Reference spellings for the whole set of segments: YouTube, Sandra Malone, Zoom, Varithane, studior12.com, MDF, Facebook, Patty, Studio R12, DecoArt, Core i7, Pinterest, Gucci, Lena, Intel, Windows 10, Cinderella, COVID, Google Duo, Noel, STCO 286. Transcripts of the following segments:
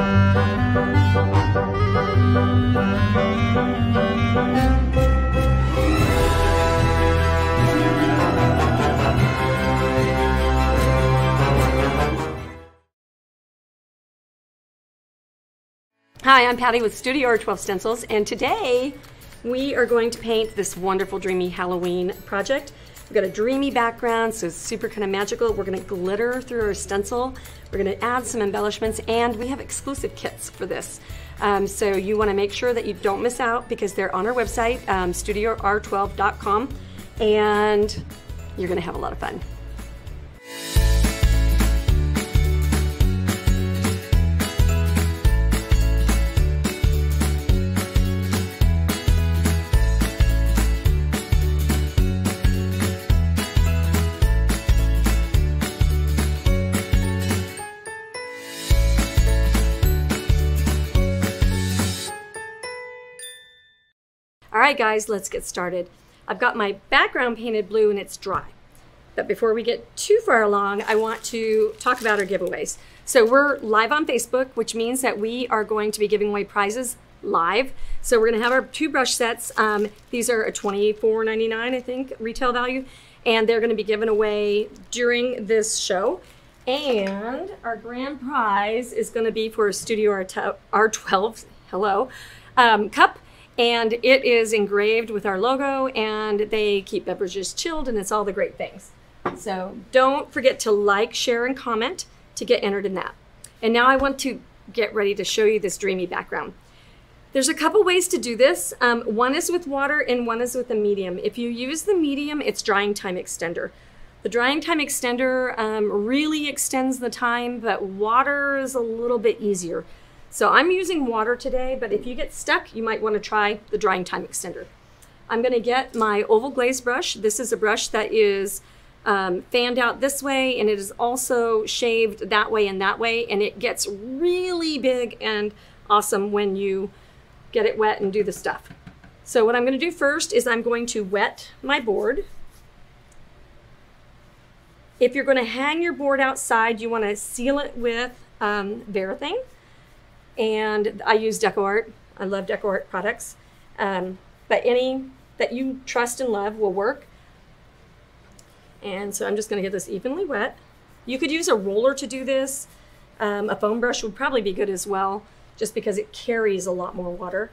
Hi, I'm Patty with Studio R12 Stencils, and today we are going to paint this wonderful dreamy Halloween project. We've got a dreamy background, so it's super kind of magical. We're going to glitter through our stencil. We're going to add some embellishments, and we have exclusive kits for this. So you want to make sure that you don't miss out because they're on our website, studior12.com, and you're going to have a lot of fun. Alright guys, let's get started. I've got my background painted blue and it's dry. But before we get too far along, I want to talk about our giveaways. So we're live on Facebook, which means that we are going to be giving away prizes live. So we're going to have our two brush sets. These are a $24.99, I think, retail value. And they're going to be given away during this show. And our grand prize is going to be for a Studio R12 cup. And it is engraved with our logo, and they keep beverages chilled, and it's all the great things. So don't forget to like, share, and comment to get entered in that. And now I want to get ready to show you this dreamy background. There's a couple ways to do this. One is with water and one is with a medium. If you use the medium, it's drying time extender. The drying time extender really extends the time, but water is a little bit easier. So I'm using water today, but if you get stuck, you might want to try the drying time extender. I'm going to get my oval glaze brush. This is a brush that is fanned out this way, and it is also shaved that way, and it gets really big and awesome when you get it wet and do the stuff. So what I'm going to do first is I'm going to wet my board. If you're going to hang your board outside, you want to seal it with Varithane. And I use DecoArt. I love DecoArt products, but any that you trust and love will work. And so I'm just gonna get this evenly wet. You could use a roller to do this. A foam brush would probably be good as well, just because it carries a lot more water.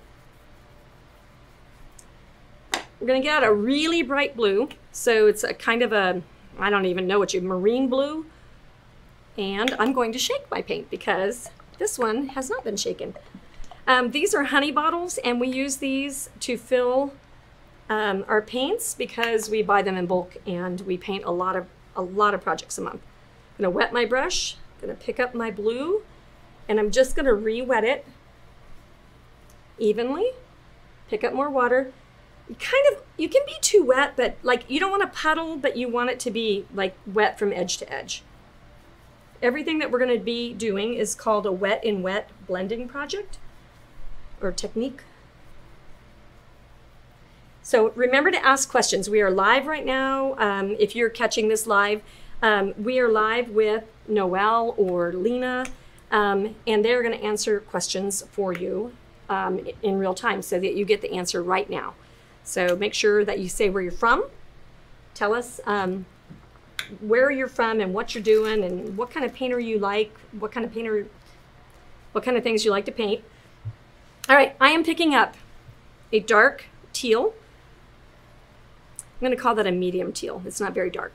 We're gonna get out a really bright blue. So it's a kind of a, I don't even know what you, marine blue. And I'm going to shake my paint because this one has not been shaken. These are honey bottles, and we use these to fill our paints because we buy them in bulk and we paint a lot of projects a month. I'm gonna wet my brush, I'm gonna pick up my blue, and I'm just gonna re-wet it evenly, pick up more water. You can be too wet, but like you don't want a puddle, but you want it to be like wet from edge to edge. Everything that we're going to be doing is called a wet-in-wet blending project or technique. So remember to ask questions. We are live right now. If you're catching this live, we are live with Noel or Lena, and they're going to answer questions for you in real time so that you get the answer right now. So make sure that you say where you're from. Tell us where you're from and what you're doing and what kind of painter you like, what kind of things you like to paint. All right, I am picking up a dark teal. I'm going to call that a medium teal. It's not very dark.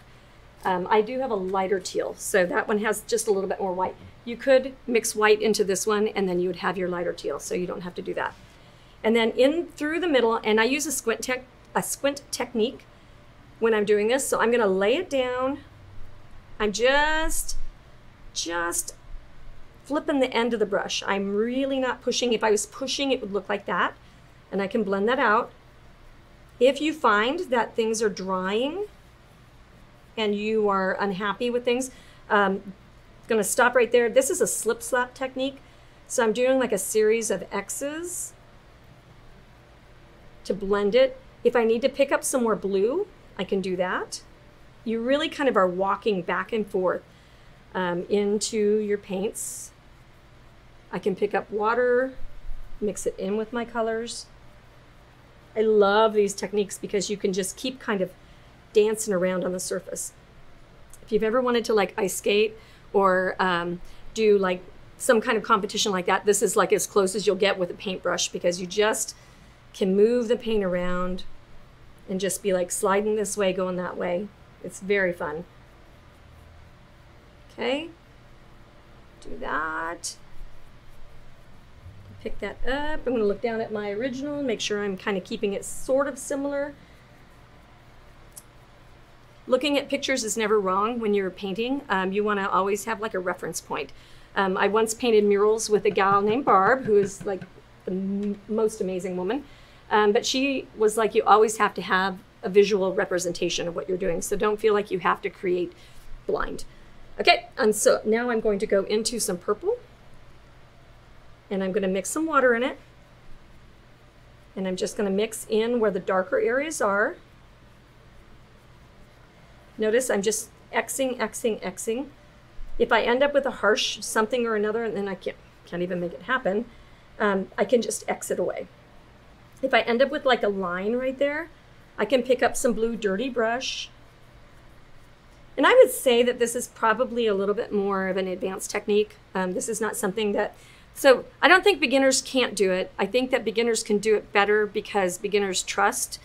I do have a lighter teal, so that one has just a little bit more white. You could mix white into this one and then you would have your lighter teal, so you don't have to do that. And then in through the middle, and I use a squint technique when I'm doing this. So I'm gonna lay it down. I'm just flipping the end of the brush. I'm really not pushing. If I was pushing, it would look like that. And I can blend that out. If you find that things are drying and you are unhappy with things, I'm gonna stop right there. This is a slip slap technique. So I'm doing like a series of X's to blend it. If I need to pick up some more blue, I can do that. You really kind of are walking back and forth into your paints. I can pick up water, mix it in with my colors. I love these techniques because you can just keep kind of dancing around on the surface. If you've ever wanted to like ice skate or do like some kind of competition like that, this is like as close as you'll get with a paintbrush, because you just can move the paint around and just be like sliding this way, going that way. It's very fun. Okay, do that. Pick that up. I'm gonna look down at my original, make sure I'm kind of keeping it sort of similar. Looking at pictures is never wrong when you're painting. You wanna always have like a reference point. I once painted murals with a gal named Barb, who is like the most amazing woman. But she was like, you always have to have a visual representation of what you're doing. So don't feel like you have to create blind. Okay, and so now I'm going to go into some purple. And I'm gonna mix some water in it. And I'm just gonna mix in where the darker areas are. Notice I'm just Xing. If I end up with a harsh something or another, and then I can't even make it happen, I can just X it away. If I end up with like a line right there, I can pick up some blue dirty brush. And I would say that this is probably a little bit more of an advanced technique. This is not something that, so I don't think beginners can't do it. I think that beginners can do it better because beginners trust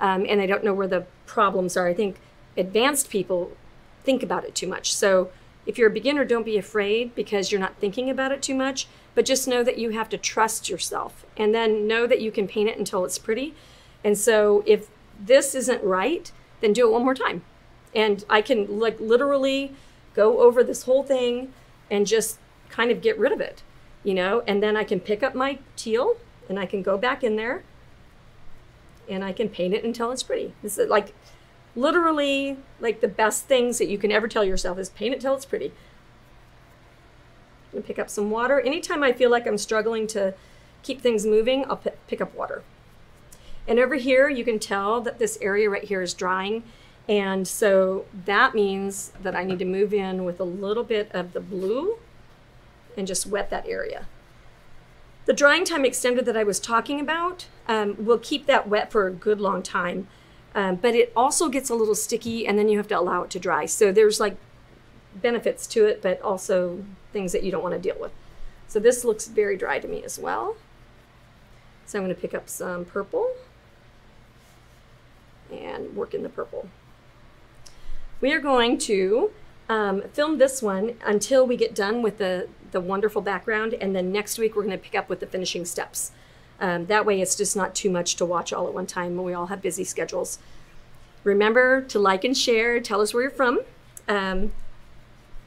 and they don't know where the problems are. I think advanced people think about it too much. So if you're a beginner, don't be afraid because you're not thinking about it too much, but just know that you have to trust yourself and then know that you can paint it until it's pretty. And so if this isn't right, then do it one more time. And I can like literally go over this whole thing and just kind of get rid of it. You know, and then I can pick up my teal and I can go back in there and I can paint it until it's pretty. This is like literally like the best things that you can ever tell yourself is paint it till it's pretty. I'm gonna pick up some water. Anytime I feel like I'm struggling to keep things moving, I'll pick up water. And over here, you can tell that this area right here is drying. And so that means that I need to move in with a little bit of the blue and just wet that area. The drying time extender that I was talking about will keep that wet for a good long time, but it also gets a little sticky and then you have to allow it to dry. So there's like benefits to it, but also things that you don't want to deal with. So this looks very dry to me as well. So I'm going to pick up some purple and work in the purple. We are going to film this one until we get done with the wonderful background, and then next week we're going to pick up with the finishing steps. That way it's just not too much to watch all at one time when we all have busy schedules. Remember to like and share, tell us where you're from,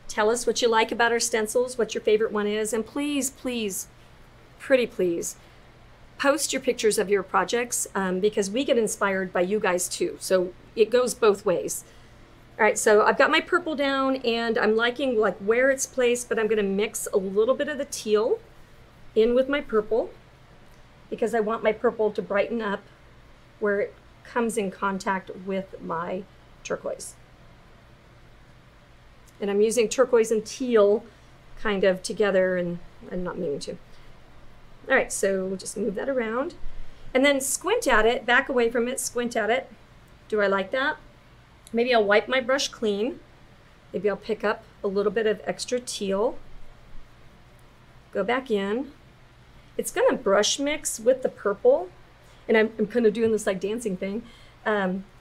tell us what you like about our stencils, what your favorite one is, and please, please, pretty please, post your pictures of your projects because we get inspired by you guys too, so it goes both ways. All right, so I've got my purple down and I'm liking like where it's placed, but I'm gonna mix a little bit of the teal in with my purple because I want my purple to brighten up where it comes in contact with my turquoise. And I'm using turquoise and teal kind of together, and I'm not meaning to. All right, so just move that around and then squint at it, back away from it, squint at it. Do I like that? Maybe I'll wipe my brush clean. Maybe I'll pick up a little bit of extra teal. Go back in. It's gonna brush mix with the purple. And I'm kind of doing this like dancing thing.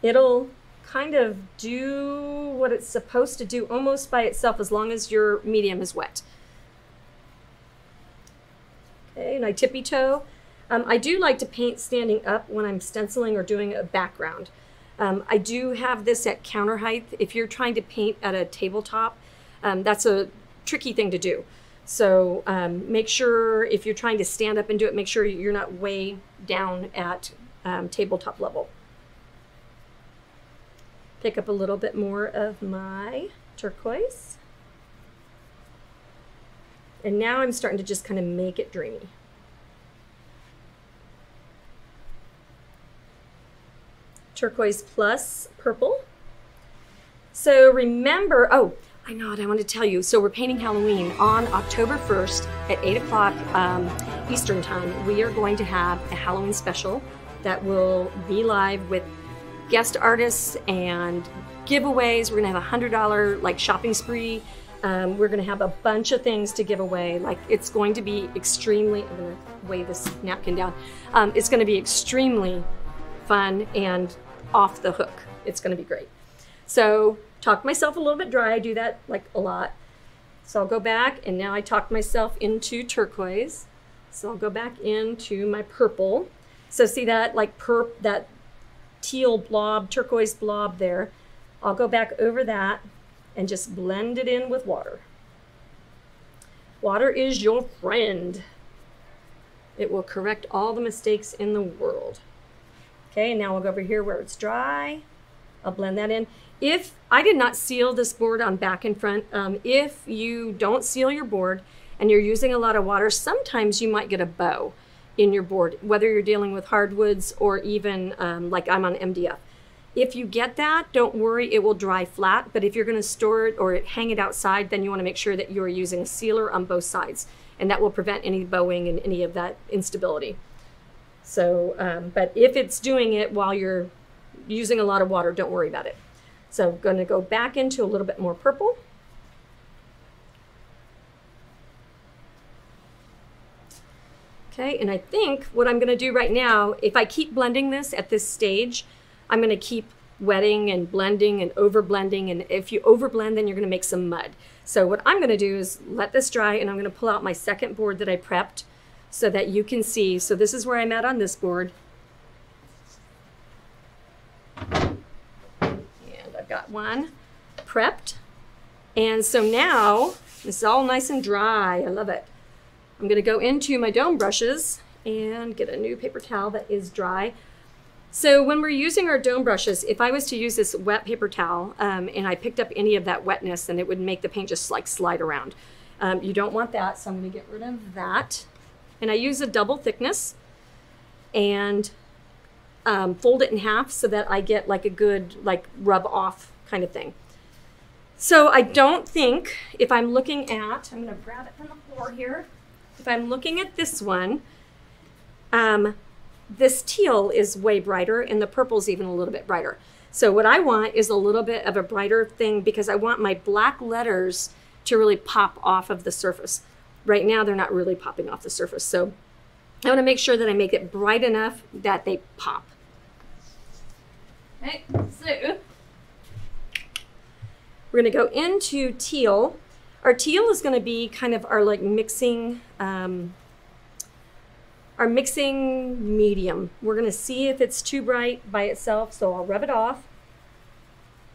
It'll kind of do what it's supposed to do almost by itself as long as your medium is wet. Okay, and I tippy toe. I do like to paint standing up when I'm stenciling or doing a background. I do have this at counter height. If you're trying to paint at a tabletop, that's a tricky thing to do. So make sure if you're trying to stand up and do it, make sure you're not way down at tabletop level. Pick up a little bit more of my turquoise. And now I'm starting to just kind of make it dreamy. Turquoise plus purple. So remember, oh, I know what I want to tell you. So we're painting Halloween on October 1st at 8 o'clock Eastern time. We are going to have a Halloween special that will be live with guest artists and giveaways. We're gonna have a $100 like shopping spree. We're gonna have a bunch of things to give away. Like it's going to be extremely, I'm gonna weigh this napkin down. It's gonna be extremely fun and off the hook. It's gonna be great. So talk myself a little bit dry. I do that like a lot. So I'll go back and now I talked myself into turquoise. So I'll go back into my purple. So see that like that teal blob, turquoise blob there. I'll go back over that and just blend it in with water. Water is your friend. It will correct all the mistakes in the world. Okay, and now we'll go over here where it's dry. I'll blend that in. If I did not seal this board on back and front, if you don't seal your board and you're using a lot of water, sometimes you might get a bow in your board, whether you're dealing with hardwoods or even like I'm on MDF. If you get that, don't worry, it will dry flat, but if you're gonna store it or hang it outside, then you wanna make sure that you're using a sealer on both sides, and that will prevent any bowing and any of that instability. So, but if it's doing it while you're using a lot of water, don't worry about it. So I'm gonna go back into a little bit more purple. Okay, and I think what I'm gonna do right now, if I keep blending this at this stage, I'm gonna keep wetting and blending and over blending, and if you over blend, then you're gonna make some mud. So what I'm gonna do is let this dry, and I'm gonna pull out my second board that I prepped so that you can see. So this is where I'm at on this board. And I've got one prepped. And so now, this is all nice and dry, I love it. I'm gonna go into my dome brushes and get a new paper towel that is dry. So when we're using our dome brushes, if I was to use this wet paper towel and I picked up any of that wetness, then it would make the paint just like slide around. You don't want that, so I'm gonna get rid of that. And I use a double thickness and fold it in half so that I get like a good like rub off kind of thing. So I don't think, if I'm looking at, I'm gonna grab it from the floor here. If I'm looking at this one, this teal is way brighter and the purple's even a little bit brighter. So what I want is a little bit of a brighter thing because I want my black letters to really pop off of the surface. Right now, they're not really popping off the surface. So I wanna make sure that I make it bright enough that they pop. Okay, so we're gonna go into teal. Our teal is gonna be kind of our like mixing, our mixing medium. We're gonna see if it's too bright by itself, so I'll rub it off.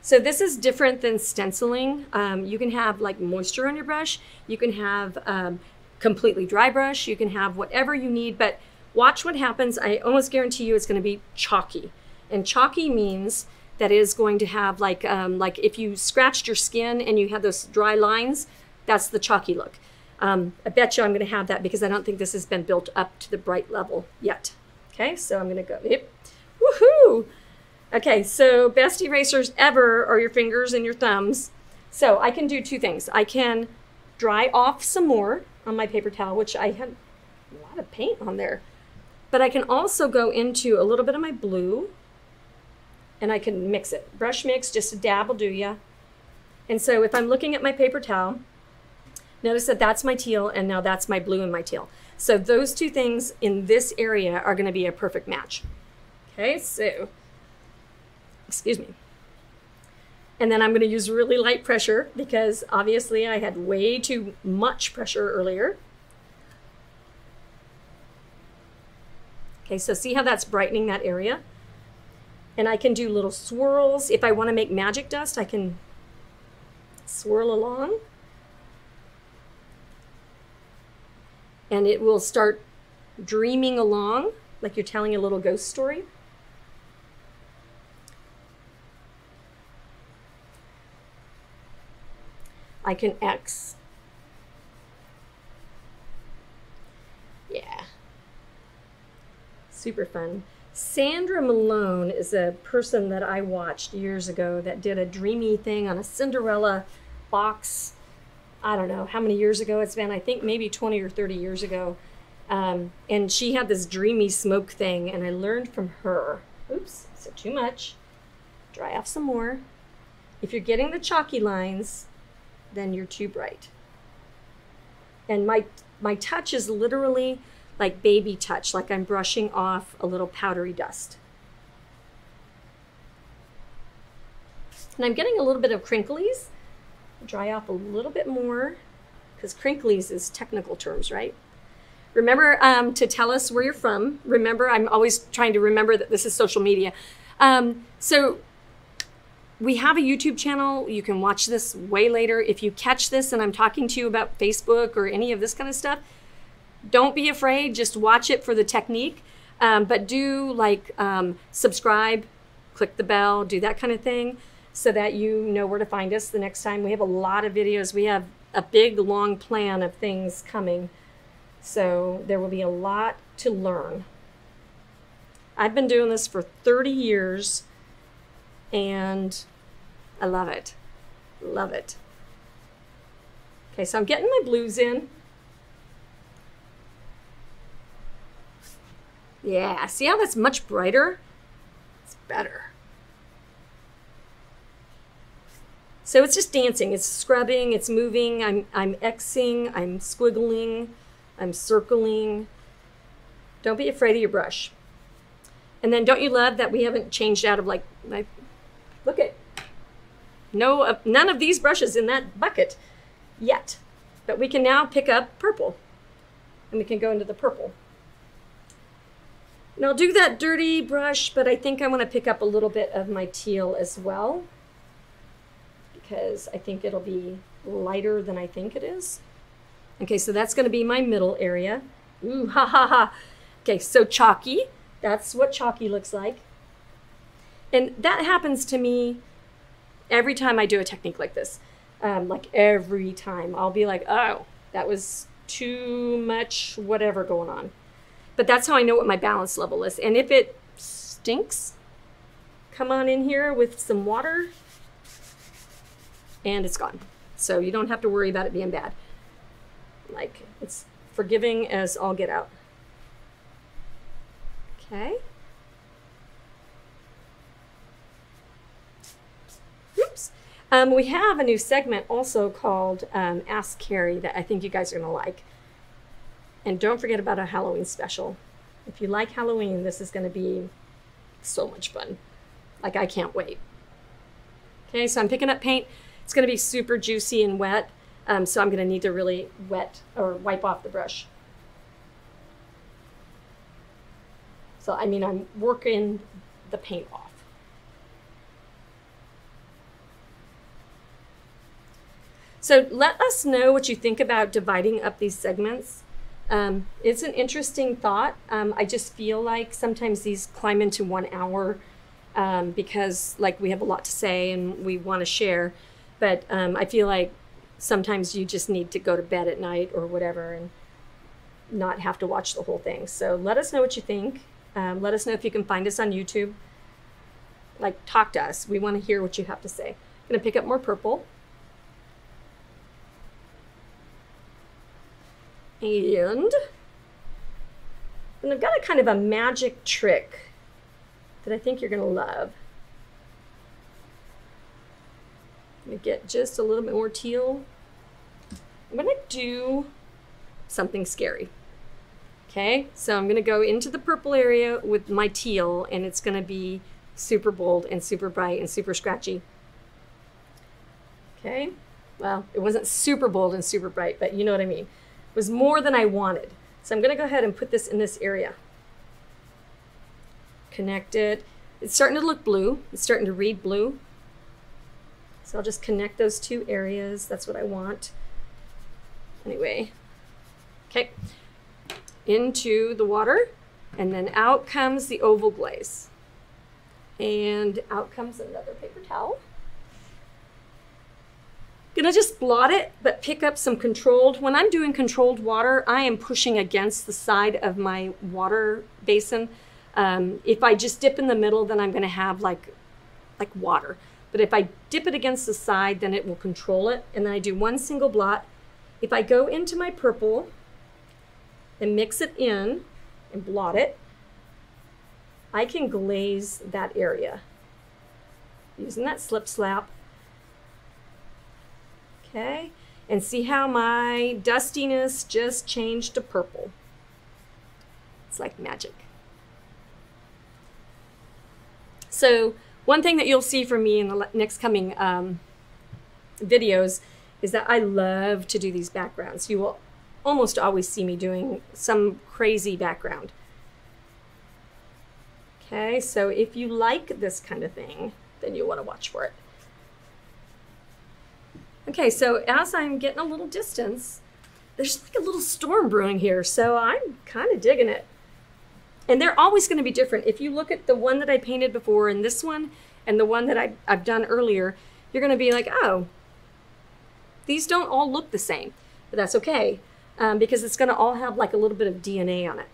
So this is different than stenciling. You can have like moisture on your brush, you can have completely dry brush, you can have whatever you need, but watch what happens. I almost guarantee you it's gonna be chalky. And chalky means that is going to have like if you scratched your skin and you had those dry lines, that's the chalky look. I bet you I'm gonna have that because I don't think this has been built up to the bright level yet. Okay, so I'm gonna go, yep, woohoo! Okay, so best erasers ever are your fingers and your thumbs. So I can do two things. I can dry off some more on my paper towel, which I had a lot of paint on there. But I can also go into a little bit of my blue and I can mix it. Brush mix, just a dab will do ya. And so if I'm looking at my paper towel, notice that that's my teal and now that's my blue and my teal. So those two things in this area are gonna be a perfect match. Okay, so, excuse me. And then I'm gonna use really light pressure because obviously I had way too much pressure earlier. Okay, so see how that's brightening that area? And I can do little swirls. If I want to make magic dust, I can swirl along. And it will start dreaming along like you're telling a little ghost story. I can X. Yeah. Super fun. Sandra Malone is a person that I watched years ago that did a dreamy thing on a Cinderella box. I don't know how many years ago it's been. I think maybe 20 or 30 years ago. And she had this dreamy smoke thing, and I learned from her. Oops, so too much. Dry off some more. If you're getting the chalky lines, then you're too bright. And my touch is literally like baby touch, like I'm brushing off a little powdery dust. And I'm getting a little bit of crinklies. Dry off a little bit more, because crinklies is technical terms, right? Remember to tell us where you're from. Remember, I'm always trying to remember that this is social media. So we have a YouTube channel. You can watch this way later. If you catch this and I'm talking to you about Facebook or any of this kind of stuff, don't be afraid. Just watch it for the technique. But do like subscribe, click the bell, do that kind of thing, so that you know where to find us the next time. We have a lot of videos. We have a big, long plan of things coming. So there will be a lot to learn. I've been doing this for 30 years and I love it. Love it. Okay, so I'm getting my blues in. Yeah, see how that's much brighter? It's better. So it's just dancing, it's scrubbing, it's moving, I'm Xing, I'm squiggling, I'm circling. Don't be afraid of your brush. And then don't you love that we haven't changed out of like, look at, none of these brushes in that bucket yet. But we can now pick up purple and we can go into the purple. And I'll do that dirty brush, but I think I wanna pick up a little bit of my teal as well, because I think it'll be lighter than I think it is. Okay, so that's gonna be my middle area. Ooh, ha ha ha. Okay, so chalky, that's what chalky looks like. And that happens to me every time I do a technique like this. Like every time, I'll be like, oh, that was too much whatever going on. But that's how I know what my balance level is. And if it stinks, come on in here with some water, and it's gone. So you don't have to worry about it being bad. Like, it's forgiving as all get out. Okay. Oops. We have a new segment also called Ask Carrie that I think you guys are gonna like. And don't forget about our Halloween special. If you like Halloween, this is gonna be so much fun. Like, I can't wait. Okay, so I'm picking up paint. It's gonna be super juicy and wet, so I'm gonna need to really wet or wipe off the brush. So I mean, I'm working the paint off. So let us know what you think about dividing up these segments. It's an interesting thought. I just feel like sometimes these climb into 1 hour because like we have a lot to say and we wanna share. But I feel like sometimes you just need to go to bed at night or whatever and not have to watch the whole thing. So let us know what you think. Let us know if you can find us on YouTube. Like, talk to us. We want to hear what you have to say. I'm going to pick up more purple. And I've got a kind of a magic trick that I think you're going to love. I'm gonna get just a little bit more teal. I'm gonna do something scary. Okay, so I'm gonna go into the purple area with my teal, and it's gonna be super bold and super bright and super scratchy. Okay, well, it wasn't super bold and super bright, but you know what I mean. It was more than I wanted. So I'm gonna go ahead and put this in this area. Connect it. It's starting to look blue. It's starting to read blue. So I'll just connect those two areas. That's what I want. Anyway, okay, into the water, and then out comes the oval glaze. And out comes another paper towel. Gonna just blot it, but pick up some controlled. When I'm doing controlled water, I am pushing against the side of my water basin. If I just dip in the middle, then I'm gonna have like water. But if I dip it against the side, then it will control it. And then I do one single blot. If I go into my purple and mix it in and blot it, I can glaze that area using that slip slap. Okay, and see how my dustiness just changed to purple. It's like magic. So one thing that you'll see from me in the next coming videos is that I love to do these backgrounds. You will almost always see me doing some crazy background. Okay, so if you like this kind of thing, then you want to watch for it. Okay, so as I'm getting a little distance, there's like a little storm brewing here, so I'm kind of digging it. And they're always going to be different. If you look at the one that I painted before and this one and the one that I've done earlier, you're going to be like, oh, these don't all look the same. But that's okay, because it's going to all have like a little bit of DNA on it.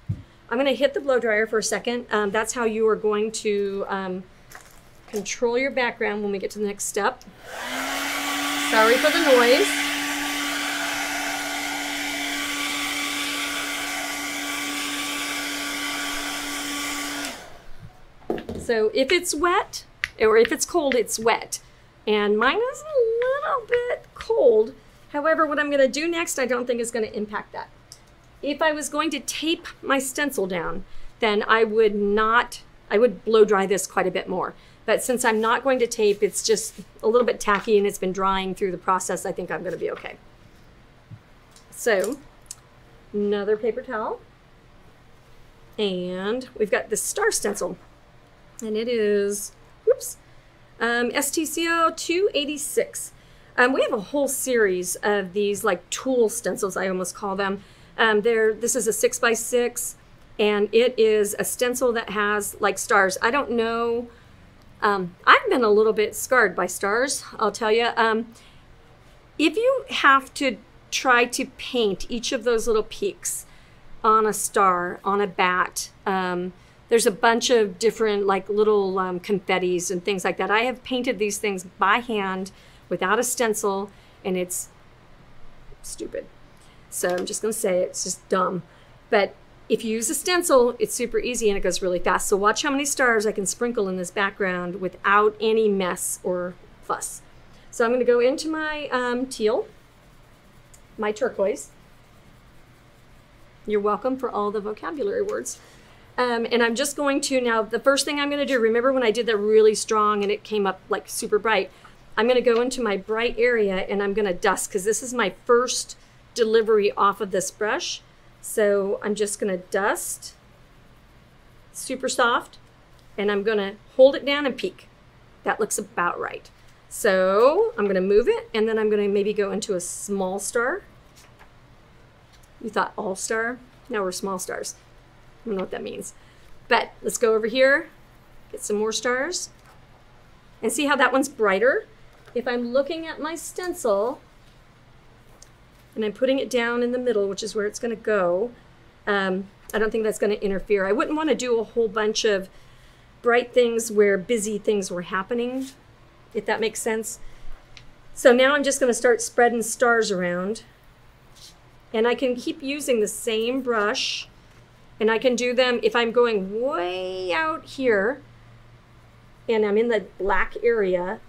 I'm going to hit the blow dryer for a second. That's how you are going to control your background when we get to the next step. Sorry for the noise. So if it's wet, or if it's cold, it's wet. And mine is a little bit cold. However, what I'm gonna do next, I don't think is gonna impact that. If I was going to tape my stencil down, then I would blow dry this quite a bit more. But since I'm not going to tape, it's just a little bit tacky and it's been drying through the process, I think I'm gonna be okay. So, another paper towel. And we've got the star stencil. And it is, oops, STCO 286. We have a whole series of these like tool stencils, I almost call them. This is a 6x6, and it is a stencil that has like stars. I don't know. I've been a little bit scarred by stars, I'll tell you. If you have to try to paint each of those little peaks on a star, on a bat, there's a bunch of different like little confettis and things like that. I have painted these things by hand without a stencil, and it's stupid. So I'm just gonna say it's just dumb. But if you use a stencil, it's super easy and it goes really fast. So watch how many stars I can sprinkle in this background without any mess or fuss. So I'm gonna go into my teal, my turquoise. You're welcome for all the vocabulary words. And I'm just going to, now the first thing I'm gonna do, remember when I did that really strong and it came up like super bright, I'm gonna go into my bright area and I'm gonna dust, because this is my first delivery off of this brush. So I'm just gonna dust, super soft, and I'm gonna hold it down and peek. That looks about right. So I'm gonna move it, and then I'm gonna maybe go into a small star. We thought all star, now we're small stars. I don't know what that means. But let's go over here, get some more stars, and see how that one's brighter. If I'm looking at my stencil, and I'm putting it down in the middle, which is where it's gonna go. I don't think that's gonna interfere. I wouldn't wanna do a whole bunch of bright things where busy things were happening, if that makes sense. So now I'm just gonna start spreading stars around, and I can keep using the same brush, and I can do them if I'm going way out here and I'm in the black area.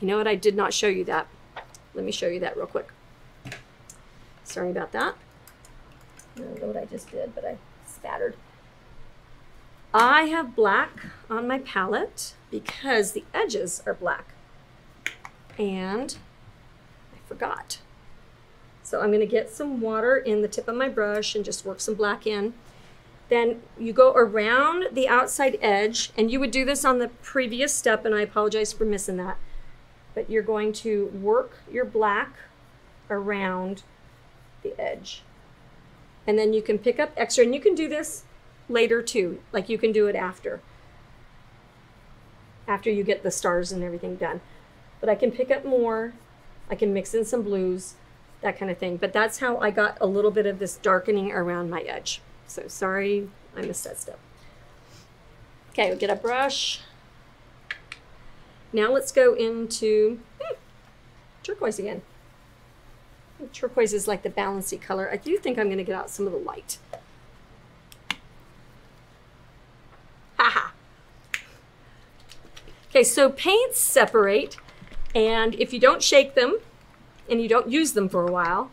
You know what, I did not show you that. Let me show you that real quick. Sorry about that. I don't know what I just did, but I spattered. I have black on my palette because the edges are black. And I forgot. So I'm gonna get some water in the tip of my brush and just work some black in. Then you go around the outside edge, and you would do this on the previous step, and I apologize for missing that. But you're going to work your black around the edge, and then you can pick up extra, and you can do this later too, like you can do it after you get the stars and everything done. But I can pick up more, I can mix in some blues, that kind of thing. But that's how I got a little bit of this darkening around my edge. So sorry I missed that step. Okay, we'll get a brush, Now let's go into turquoise again. Turquoise is like the balancey color. I do think I'm gonna get out some of the light. Haha. Okay, so paints separate, and if you don't shake them and you don't use them for a while,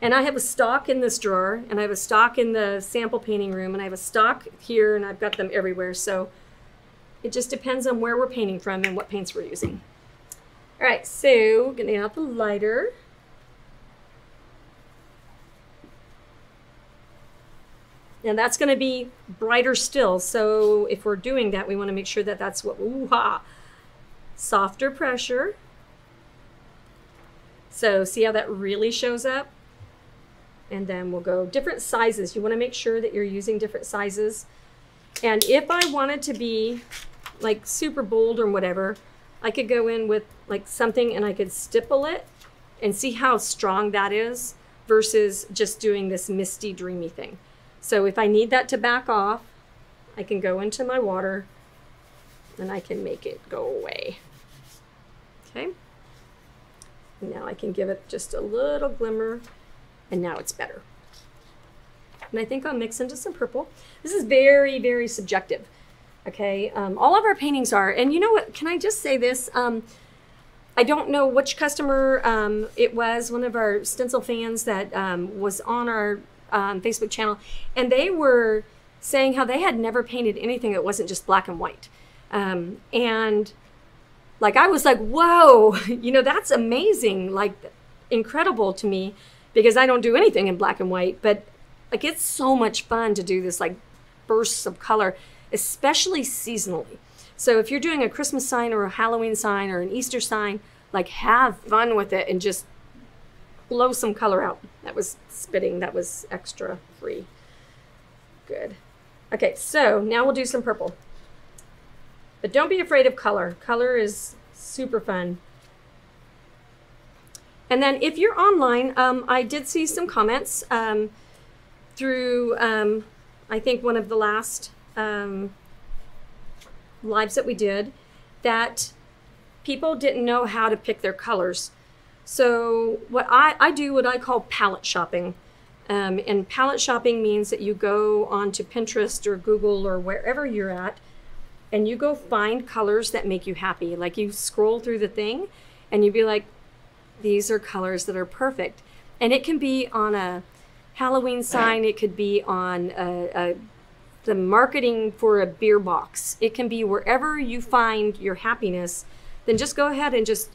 and I have a stock in this drawer, and I have a stock in the sample painting room, and I have a stock here, and I've got them everywhere. So it just depends on where we're painting from and what paints we're using. All right, so I'm gonna get out the lighter. And that's gonna be brighter still. So if we're doing that, we wanna make sure that that's what, ooh-ha, softer pressure. So see how that really shows up? And then we'll go different sizes. You wanna make sure that you're using different sizes. And if I wanted to be like super bold or whatever, I could go in with like something and I could stipple it and see how strong that is versus just doing this misty, dreamy thing. So if I need that to back off, I can go into my water and I can make it go away. Okay. Now I can give it just a little glimmer. And now it's better. And I think I'll mix into some purple. This is very, very subjective, okay? All of our paintings are, and you know what, can I just say this? I don't know which customer it was, one of our stencil fans that was on our Facebook channel, and they were saying how they had never painted anything that wasn't just black and white. And like, I was like, whoa, you know, that's amazing, like incredible to me. Because I don't do anything in black and white, but like it's so much fun to do this like bursts of color, especially seasonally. So if you're doing a Christmas sign or a Halloween sign or an Easter sign, like have fun with it and just blow some color out. That was spitting, that was extra free. Good. Okay, so now we'll do some purple. But don't be afraid of color. Color is super fun. And then if you're online, I did see some comments through, I think one of the last lives that we did, that people didn't know how to pick their colors. So what I do what I call palette shopping. And palette shopping means that you go onto Pinterest or Google or wherever you're at, and you go find colors that make you happy. Like you scroll through the thing and you'd be like, these are colors that are perfect. And it can be on a Halloween sign. It could be on the marketing for a beer box. It can be wherever you find your happiness. Then just go ahead and just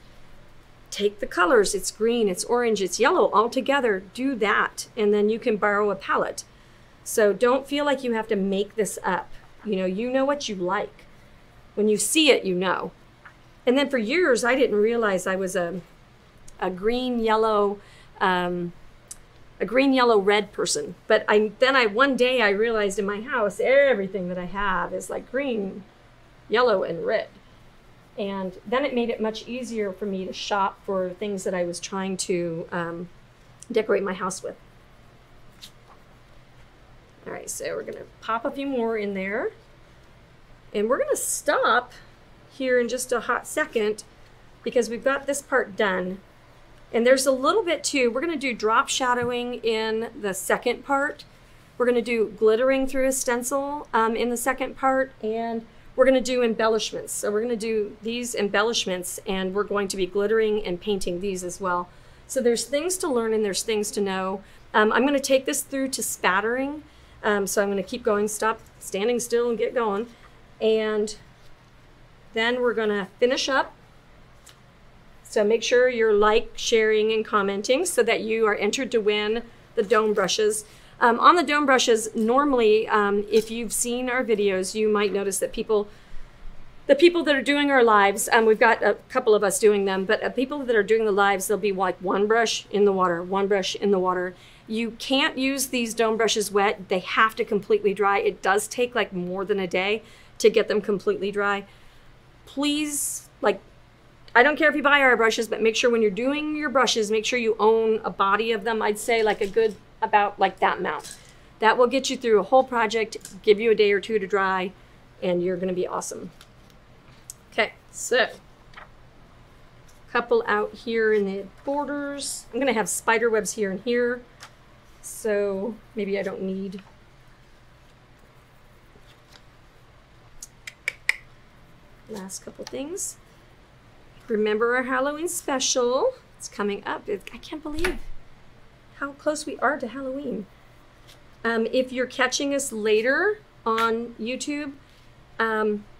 take the colors. It's green, it's orange, it's yellow all together. Do that. And then you can borrow a palette. So don't feel like you have to make this up. You know what you like. When you see it, you know. And then for years, I didn't realize I was a green, yellow, red person. But one day I realized in my house, everything that I have is like green, yellow, and red. And then it made it much easier for me to shop for things that I was trying to decorate my house with. All right, so we're gonna pop a few more in there. And we're gonna stop here in just a hot second because we've got this part done. And there's a little bit too, we're gonna do drop shadowing in the second part. We're gonna do glittering through a stencil in the second part, and we're gonna do embellishments. So we're gonna do these embellishments, and we're going to be glittering and painting these as well. So there's things to learn and there's things to know. I'm gonna take this through to spattering. So I'm gonna keep going, stop standing still and get going. And then we're gonna finish up. So make sure you're like, sharing, and commenting so that you are entered to win the dome brushes. On the dome brushes, normally, if you've seen our videos, you might notice that the people that are doing our lives, we've got a couple of us doing them, but people that are doing the lives, they'll be like one brush in the water, one brush in the water. You can't use these dome brushes wet. They have to completely dry. It does take like more than a day to get them completely dry. Please, like, I don't care if you buy our brushes, but make sure when you're doing your brushes, make sure you own a body of them. I'd say like a good, about like that amount. That will get you through a whole project, give you a day or two to dry, and you're gonna be awesome. Okay, so couple out here in the borders. I'm gonna have spider webs here and here, so maybe I don't need. Last couple things. Remember our Halloween special. It's coming up. I can't believe how close we are to Halloween. If you're catching us later on YouTube,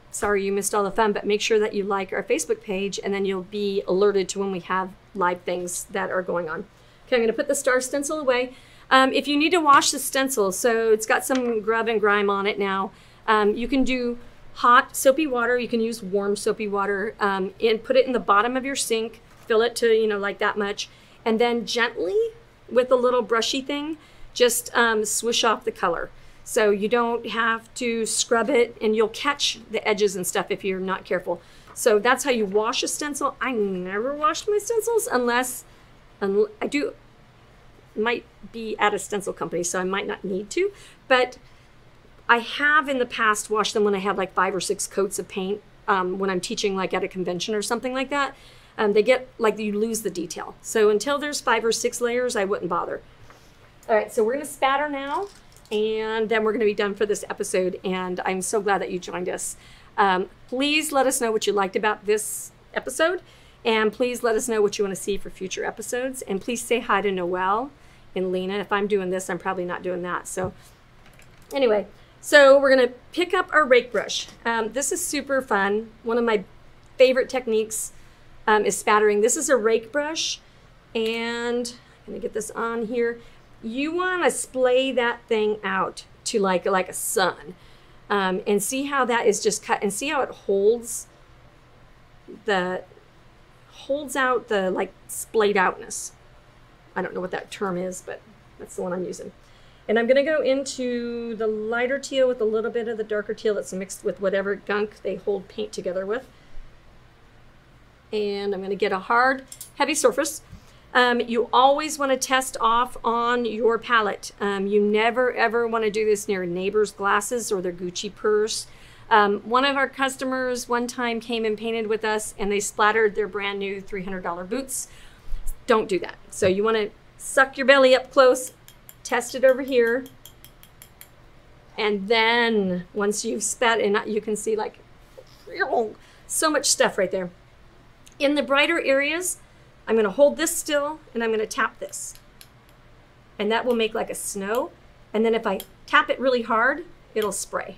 sorry you missed all the fun, but make sure that you like our Facebook page and then you'll be alerted to when we have live things that are going on. Okay, I'm gonna put the star stencil away. If you need to wash the stencil, so it's got some grub and grime on it now, you can do hot soapy water, you can use warm soapy water, and put it in the bottom of your sink, fill it to, you know, like that much, and then gently with a little brushy thing, just swish off the color. So you don't have to scrub it, and you'll catch the edges and stuff if you're not careful. So that's how you wash a stencil. I never washed my stencils unless, I do, might be at a stencil company, so I might not need to, but I have in the past washed them when I had like 5 or 6 coats of paint when I'm teaching like at a convention or something like that. They get like, you lose the detail. So until there's 5 or 6 layers, I wouldn't bother. All right, so we're gonna spatter now. And then we're going to be done for this episode, and I'm so glad that you joined us. Please let us know what you liked about this episode, and please let us know what you want to see for future episodes, and please say hi to Noel and Lena. If I'm doing this, I'm probably not doing that. So anyway, so we're going to pick up our rake brush. This is super fun. One of my favorite techniques is spattering. This is a rake brush, and I'm going to get this on here. You want to splay that thing out to like a sun, and see how that is just cut, and see how it holds out the like splayed outness. I don't know what that term is, but that's the one I'm using. And I'm going to go into the lighter teal with a little bit of the darker teal that's mixed with whatever gunk they hold paint together with. And I'm going to get a hard, heavy surface. You always want to test off on your palette. You never ever want to do this near a neighbor's glasses or their Gucci purse. One of our customers one time came and painted with us, and they splattered their brand new $300 boots. Don't do that. So you want to suck your belly up close, test it over here, and then once you've spat, and you can see like so much stuff right there. In the brighter areas, I'm going to hold this still, and I'm going to tap this, and that will make like a snow. And then if I tap it really hard, it'll spray.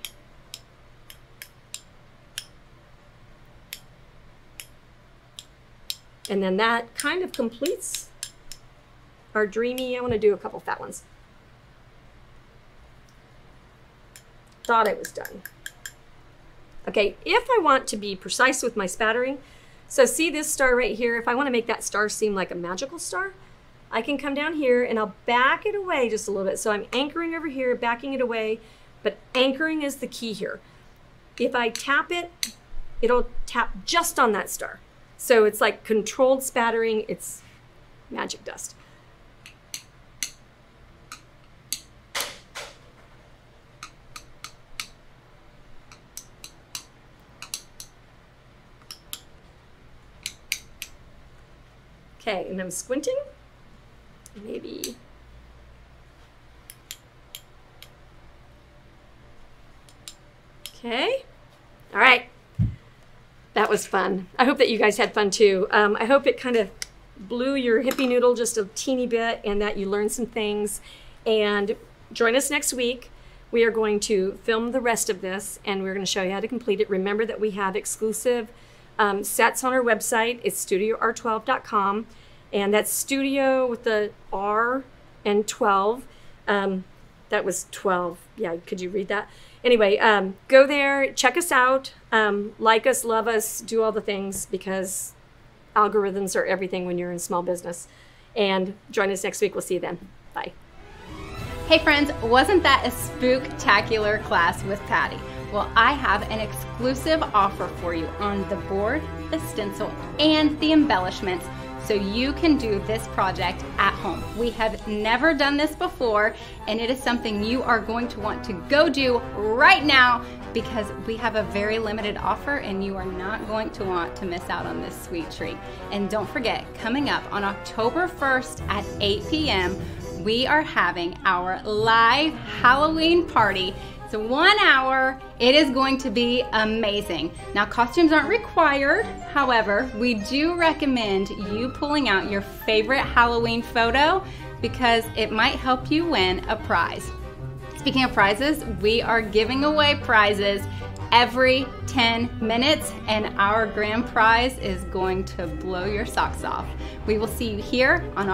And then that kind of completes our dreamy. I want to do a couple fat ones. Thought it was done. Okay, if I want to be precise with my spattering, so see this star right here? If I want to make that star seem like a magical star, I can come down here and I'll back it away just a little bit. So I'm anchoring over here, backing it away, but anchoring is the key here. If I tap it, it'll tap just on that star. So it's like controlled spattering, it's magic dust. Okay, and I'm squinting, maybe. Okay, all right, that was fun. I hope that you guys had fun too. I hope it kind of blew your hippie noodle just a teeny bit and that you learned some things. And join us next week. We are going to film the rest of this and we're gonna show you how to complete it. Remember that we have exclusive sets on our website. It's studior12.com, and that's studio with the R and 12. That was 12. Yeah, could you read that? Anyway, go there, check us out, like us, love us, do all the things, because algorithms are everything when you're in small business. And join us next week. We'll see you then. Bye. Hey friends, wasn't that a spooktacular class with Patty? Well, I have an exclusive offer for you on the board, the stencil, and the embellishments. so you can do this project at home. We have never done this before, and it is something you are going to want to go do right now because we have a very limited offer and you are not going to want to miss out on this sweet treat. And don't forget, coming up on October 1st at 8 p.m, we are having our live Halloween party. It's 1 hour. It is going to be amazing. Now, costumes aren't required. However, we do recommend you pulling out your favorite Halloween photo because it might help you win a prize. Speaking of prizes, we are giving away prizes every 10 minutes, and our grand prize is going to blow your socks off. We will see you here on